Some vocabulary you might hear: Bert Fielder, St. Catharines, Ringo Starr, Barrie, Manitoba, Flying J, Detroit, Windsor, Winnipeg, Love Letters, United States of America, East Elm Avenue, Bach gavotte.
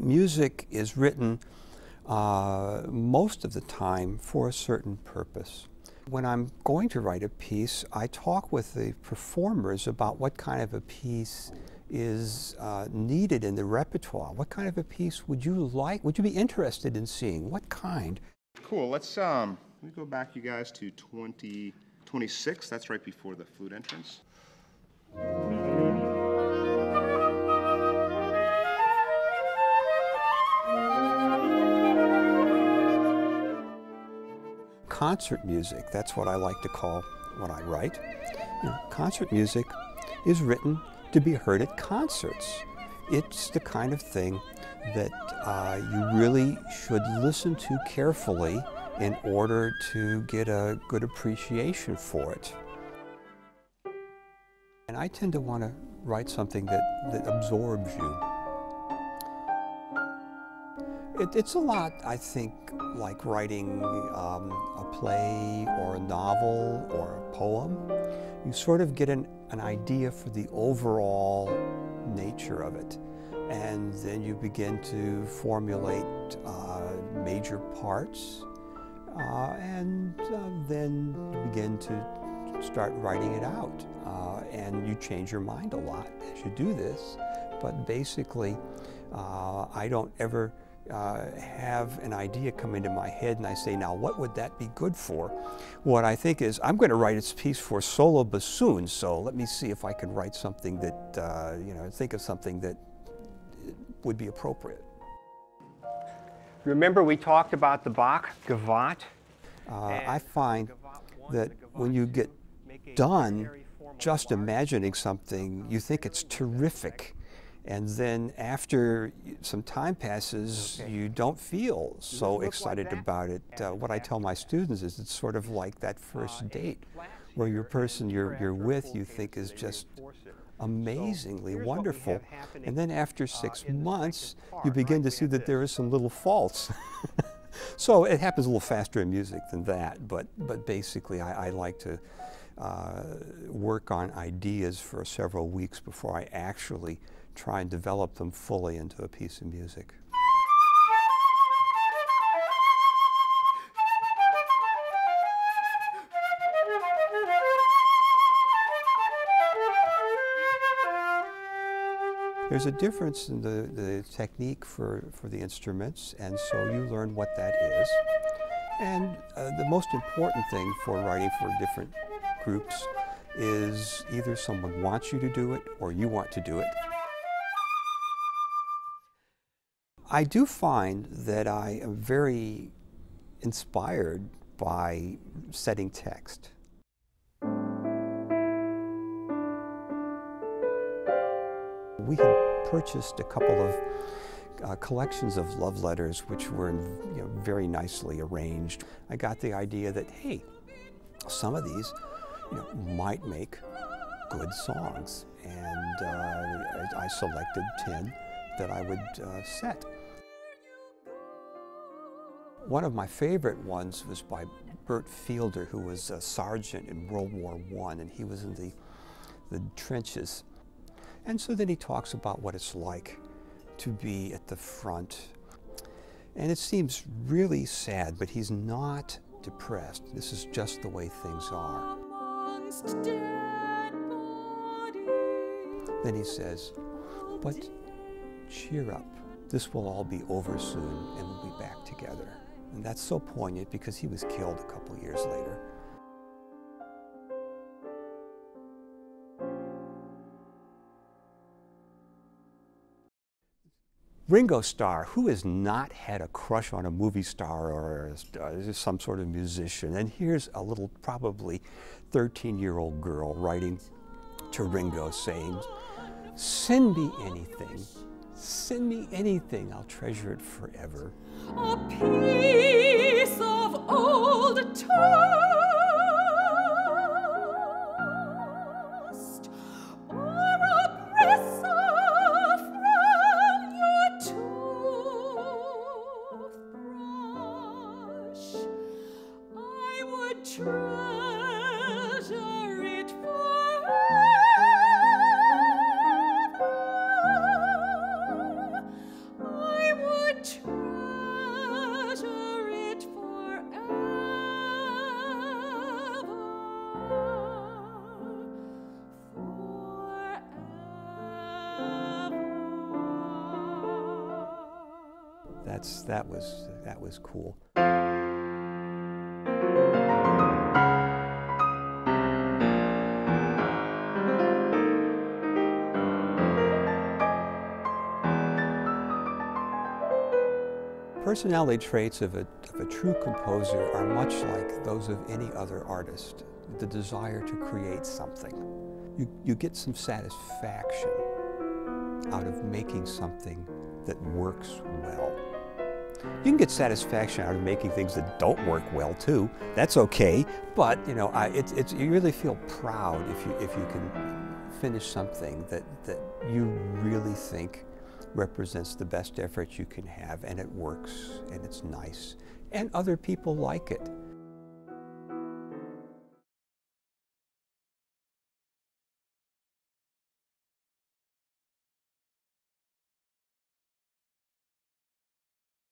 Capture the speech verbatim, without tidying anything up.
music is written uh, most of the time for a certain purpose. When I'm going to write a piece, I talk with the performers about what kind of a piece is uh, needed in the repertoire. What kind of a piece would you like, would you be interested in seeing? What kind? Cool, let's um, let me go back, you guys, to twenty, twenty-six. That's right before the flute entrance. Concert music, that's what I like to call what I write. You know, concert music is written to be heard at concerts. It's the kind of thing that uh, you really should listen to carefully in order to get a good appreciation for it. And I tend to want to write something that, that absorbs you. It, it's a lot, I think, like writing um, a play or a novel or a poem. You sort of get an, an idea for the overall nature of it, and then you begin to formulate uh, major parts, uh, and uh, then you begin to start writing it out. Uh, and you change your mind a lot as you do this, but basically uh, I don't ever Uh, have an idea come into my head and I say, now what would that be good for? What I think is, I'm going to write this piece for solo bassoon, so let me see if I can write something that, uh, you know, think of something that would be appropriate. Remember we talked about the Bach gavotte? Uh, I find that when you get done just imagining something, you think it's terrific. And then after some time passes, okay. You don't feel so excited like about it. Uh, what I tell my students is it's sort of like that first uh, date where your person you're, you're with you think is just amazingly so wonderful. And then after six uh, months, part, you begin right, to see that this. there is some little faults. So it happens a little faster in music than that, but, but basically I, I like to uh, work on ideas for several weeks before I actually try and develop them fully into a piece of music. There's a difference in the, the technique for, for the instruments, and so you learn what that is. And uh, the most important thing for writing for different groups is either someone wants you to do it or you want to do it. I do find that I am very inspired by setting text. We had purchased a couple of uh, collections of love letters which were, you know, very nicely arranged. I got the idea that, hey, some of these, you know, might make good songs, and uh, I selected ten that I would uh, set. One of my favorite ones was by Bert Fielder, who was a sergeant in World War One, and he was in the, the trenches. And so then he talks about what it's like to be at the front. And it seems really sad, but he's not depressed. This is just the way things are. Then he says, but cheer up. This will all be over soon and we'll be back together. And that's so poignant because he was killed a couple years later. Ringo Starr, who has not had a crush on a movie star or some sort of musician? And here's a little, probably thirteen-year-old girl writing to Ringo saying, send me anything. Send me anything, I'll treasure it forever. A piece of old toast, or a bristle from your toothbrush. I would treasure it forever. that's that was that was cool. Personality traits of a, of a true composer are much like those of any other artist. The desire to create something. You, you get some satisfaction out of making something that works well. You can get satisfaction out of making things that don't work well too. That's okay, but you know, I, it, it's, you really feel proud if you, if you can finish something that, that you really think represents the best effort you can have, and it works, and it's nice, and other people like it.